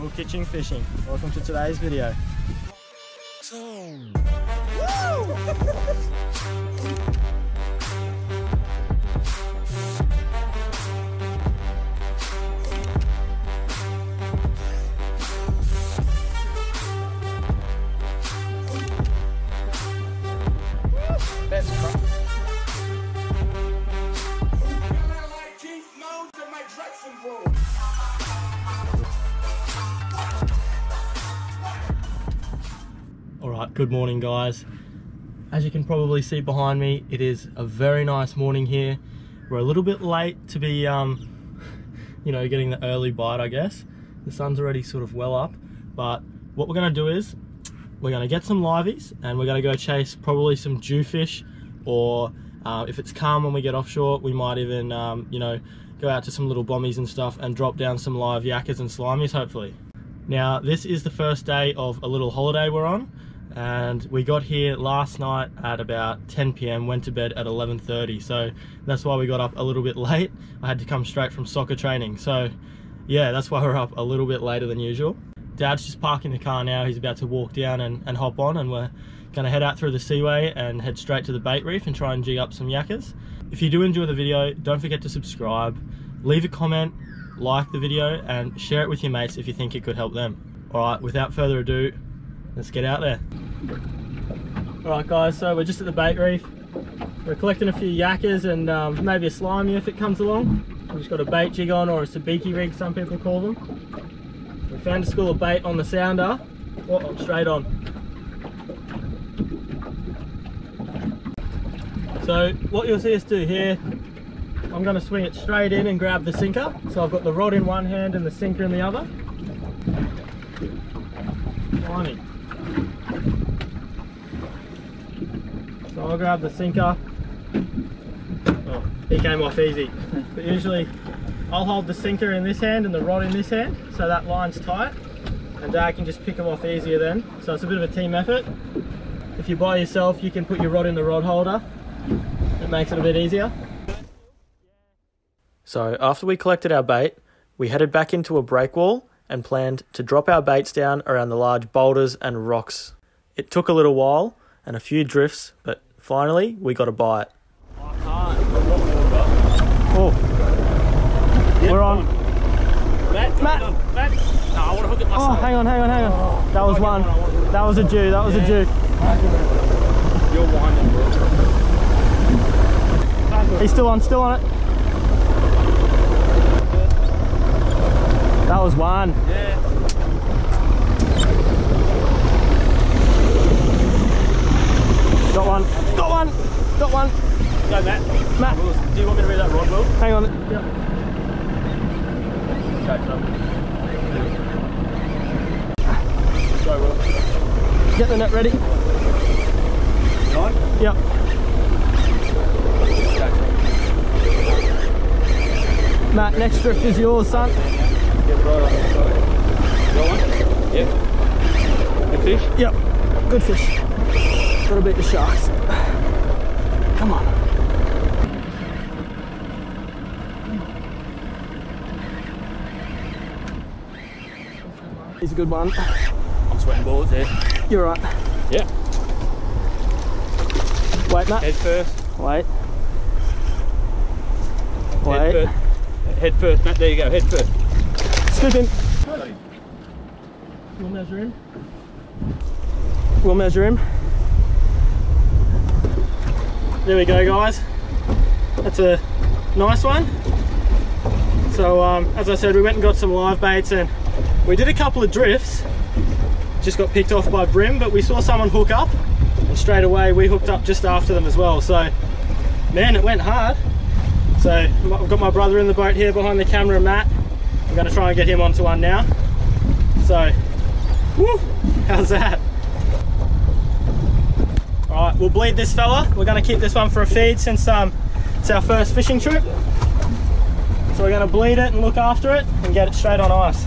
Will Kitching Fishing. Welcome to today's video. Good morning, guys. As you can probably see behind me, it is a very nice morning here. We're a little bit late to be you know, getting the early bite, I guess. The sun's already sort of well up, but what we're going to do is we're going to get some liveys and we're going to go chase probably some jewfish, or if it's calm when we get offshore, we might even you know, go out to some little bommies and stuff and drop down some live yakkers and slimies, hopefully. Now, this is the first day of a little holiday we're on, and we got here last night at about 10 p.m, went to bed at 11:30, so that's why we got up a little bit late. I had to come straight from soccer training, so yeah, that's why we're up a little bit later than usual. Dad's just parking the car now, he's about to walk down and hop on, and we're gonna head out through the seaway and head straight to the bait reef and try and jig up some yakkers. If you do enjoy the video, don't forget to subscribe, leave a comment, like the video, and share it with your mates if you think it could help them. Alright, without further ado, let's get out there. Alright guys, so we're just at the bait reef. We're collecting a few yakkers and maybe a slimy if it comes along. We've just got a bait jig on, or a sabiki rig, some people call them. We found a school of bait on the sounder. Oh, straight on. So what you'll see us do here, I'm going to swing it straight in and grab the sinker. So I've got the rod in one hand and the sinker in the other. Slimy. So I'll grab the sinker. Oh, it came off easy. But usually I'll hold the sinker in this hand and the rod in this hand, so that line's tight, and Dad can just pick them off easier then. So it's a bit of a team effort. If you're by yourself, you can put your rod in the rod holder. It makes it a bit easier. So after we collected our bait, we headed back into a breakwall and planned to drop our baits down around the large boulders and rocks. It took a little while and a few drifts, but finally we got a bite. I can't. Oh, we're on. Matt. No, I want to hook it myself. Oh, hang on. That was one. That was a Jew. You're winding, bro. He's still on it. That was one. Yeah. Got one. Go, Matt. Matt, do you want me to read that rod, Will? Hang on. Yep. Go, Will. Get the net ready. Nine? Yep. Matt, next drift is yours, son. Get right on the side. Got one? Yep. Good fish? Yep. Good fish. Gotta beat the sharks. Come on. He's a good one. I'm sweating bullets here. You're right. Yeah. Wait, Matt. Head first. Wait. Head first, Matt. There you go. Head first. Scoop in. We'll measure him. There we go, guys. That's a nice one. So as I said, we went and got some live baits and we did a couple of drifts. Just got picked off by brim, but we saw someone hook up and straight away we hooked up just after them as well. So man, it went hard. So I've got my brother in the boat here behind the camera, Matt. I'm going to try and get him onto one now. So woo, how's that? Alright, we'll bleed this fella. We're going to keep this one for a feed since it's our first fishing trip. So we're going to bleed it and look after it and get it straight on ice.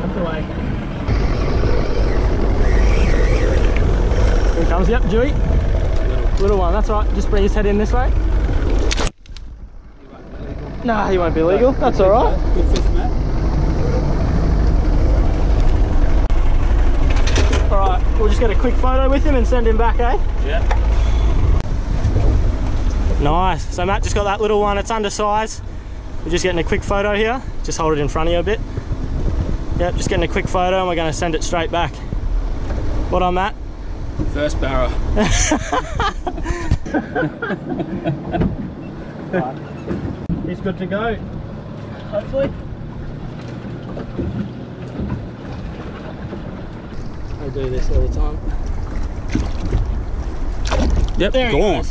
That's the way. Here comes, yep, Dewey. Little one, that's right. Just bring his head in this way. Nah, he won't be legal. That's all right. Good fish, Matt. All right, we'll just get a quick photo with him and send him back, eh? Yeah. Nice. So Matt just got that little one. It's undersized. We're just getting a quick photo here. Just hold it in front of you a bit. Yep, just getting a quick photo and we're going to send it straight back. What on, Matt? First barra. He's good to go, hopefully. I do this all the time. Yep, there go on.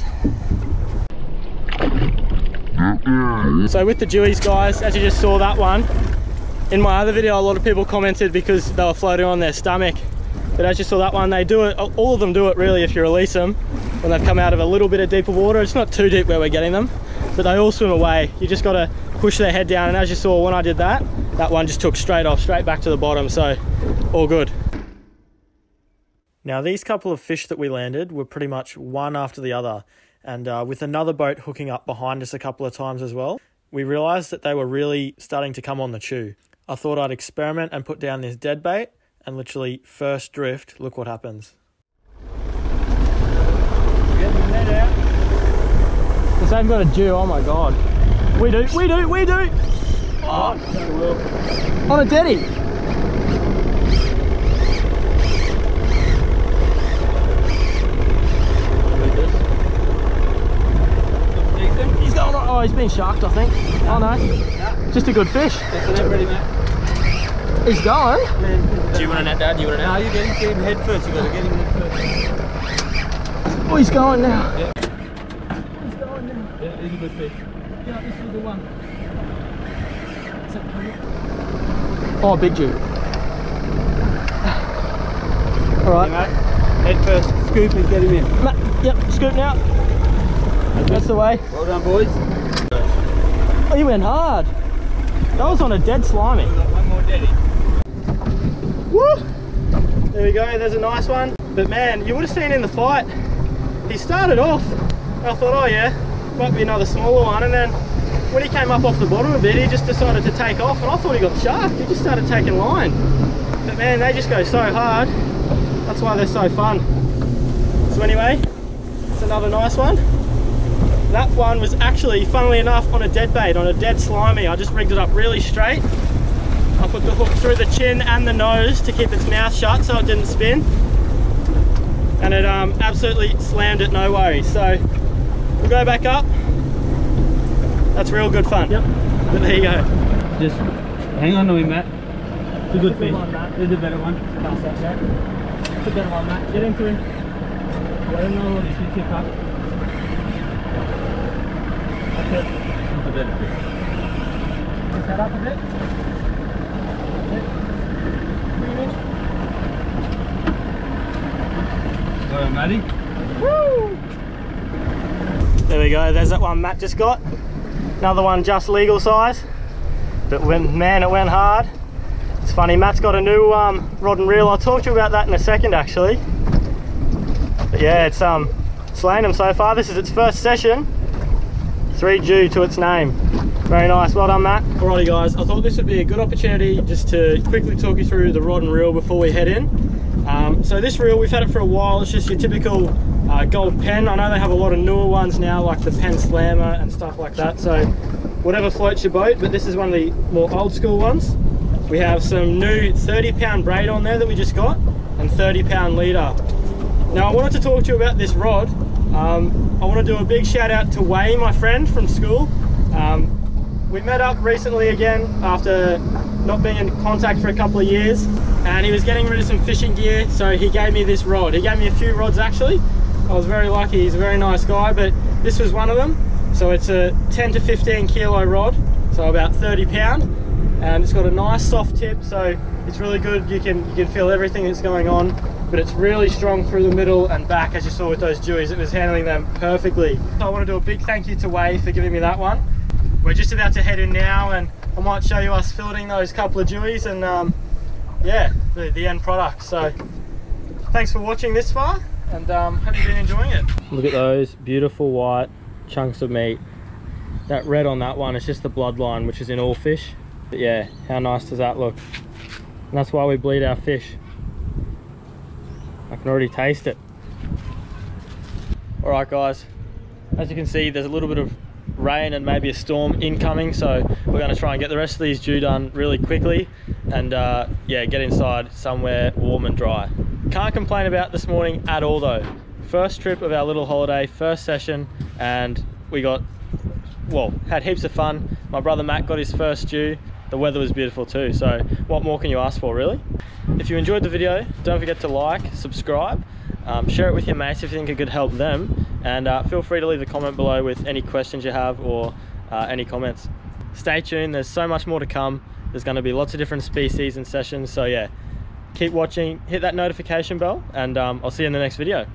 So with the Jewies, guys, as you just saw that one, in my other video a lot of people commented because they were floating on their stomach. But as you saw that one, they do it, all of them do it really if you release them when they've come out of a little bit of deeper water. It's not too deep where we're getting them, but they all swim away. You just got to push their head down, and as you saw when I did that, that one just took straight off, straight back to the bottom, so all good. Now these couple of fish that we landed were pretty much one after the other, and with another boat hooking up behind us a couple of times as well, we realised that they were really starting to come on the chew. I thought I'd experiment and put down this dead bait, and literally first drift, look what happens. This ain't got a Jew, oh my god. We do! Oh, on a deadie! He's going on, oh he's been sharked I think. Oh no, just a good fish. He's going. Do you want a net, Dad? Do you want a net? No, you get him head first. You got to get him head first. Oh, he's going now. Yeah. He's going now. Yeah, he's a good fish. Yeah, this is the one. Oh, big Jew. All right. Hey, mate. Head first. Scoop and get him in. Matt, yep, scoop now. That's the way. Well done, boys. Oh, you went hard. That was on a dead slimy. We've got one more deadie. Woo! There we go, there's a nice one. But man, you would have seen in the fight, he started off, I thought, oh yeah, might be another smaller one, and then when he came up off the bottom a bit, he just decided to take off, and I thought he got sharked. He just started taking line. But man, they just go so hard. That's why they're so fun. So anyway, it's another nice one. That one was actually, funnily enough, on a dead bait, on a dead slimy. I just rigged it up really straight. I put the hook through the chin and the nose to keep its mouth shut so it didn't spin, and it absolutely slammed it, no worries. So we'll go back up. That's real good fun. Yep. But there you go. Just hang on to him, Matt. It's a good fish. There's a better one. It's a better one, Matt. Get him through. Let him know what he can tip up. That's it. It's a better fish. Just head up a bit. Matty. Woo! There we go, there's that one Matt just got. Another one just legal size. But when, man, it went hard. It's funny, Matt's got a new rod and reel. I'll talk to you about that in a second actually. But yeah, it's slain them so far. This is its first session. 3 Jew to its name. Very nice, well done Matt. Alrighty guys, I thought this would be a good opportunity just to quickly talk you through the rod and reel before we head in. So this reel, we've had it for a while. It's just your typical gold pen. I know they have a lot of newer ones now, like the Pen Slammer and stuff like that, so whatever floats your boat, but this is one of the more old school ones. We have some new 30-pound braid on there that we just got, and 30-pound leader. Now I wanted to talk to you about this rod. I want to do a big shout out to Wayne, my friend from school. We met up recently again after not being in contact for a couple of years, and he was getting rid of some fishing gear, so he gave me this rod. He gave me a few rods actually. I was very lucky, he's a very nice guy, but this was one of them. So it's a 10 to 15 kilo rod, so about 30 pound, and it's got a nice soft tip, so it's really good. You can feel everything that's going on, but it's really strong through the middle and back, as you saw with those Jewies. It was handling them perfectly. So I want to do a big thank you to Wade for giving me that one. We're just about to head in now, and I might show you us filleting those couple of Jewies and yeah, the end product. So thanks for watching this far. and hope you've been enjoying it. Look at those beautiful white chunks of meat. That red on that one is just the bloodline, which is in all fish. But yeah, how nice does that look? And that's why we bleed our fish. I can already taste it. All right guys, as you can see, there's a little bit of rain and maybe a storm incoming, so we're going to try and get the rest of these due done really quickly and yeah, get inside somewhere warm and dry. Can't complain about this morning at all though. First trip of our little holiday, first session, and we got, well, had heaps of fun. My brother Matt got his first due. The weather was beautiful too, so what more can you ask for really? If you enjoyed the video, don't forget to like, subscribe, share it with your mates if you think it could help them, and feel free to leave a comment below with any questions you have or any comments. Stay tuned, there's so much more to come. There's going to be lots of different species and sessions, so yeah, keep watching, hit that notification bell, and I'll see you in the next video.